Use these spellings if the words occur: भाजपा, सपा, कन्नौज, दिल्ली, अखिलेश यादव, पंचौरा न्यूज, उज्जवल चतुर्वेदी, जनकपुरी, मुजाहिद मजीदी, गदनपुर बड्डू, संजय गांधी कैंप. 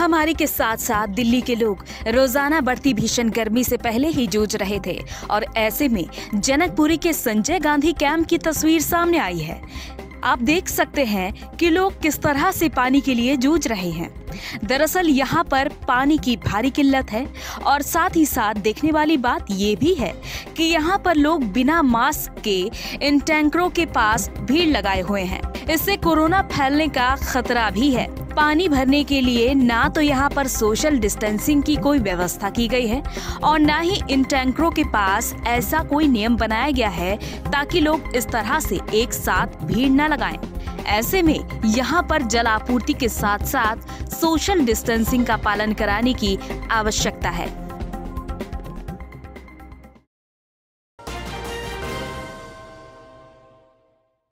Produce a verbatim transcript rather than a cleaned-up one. महामारी के साथ साथ दिल्ली के लोग रोजाना बढ़ती भीषण गर्मी से पहले ही जूझ रहे थे और ऐसे में जनकपुरी के संजय गांधी कैंप की तस्वीर सामने आई है। आप देख सकते हैं कि लोग किस तरह से पानी के लिए जूझ रहे हैं। दरअसल यहाँ पर पानी की भारी किल्लत है और साथ ही साथ देखने वाली बात ये भी है कि यहाँ पर लोग बिना मास्क के इन टैंकरों के पास भीड़ लगाए हुए हैं। इससे कोरोना फैलने का खतरा भी है। पानी भरने के लिए ना तो यहाँ पर सोशल डिस्टेंसिंग की कोई व्यवस्था की गई है और ना ही इन टैंकरों के पास ऐसा कोई नियम बनाया गया है ताकि लोग इस तरह से एक साथ भीड़ न लगाएं। ऐसे में यहाँ पर जल आपूर्ति के साथ साथ सोशल डिस्टेंसिंग का पालन कराने की आवश्यकता है।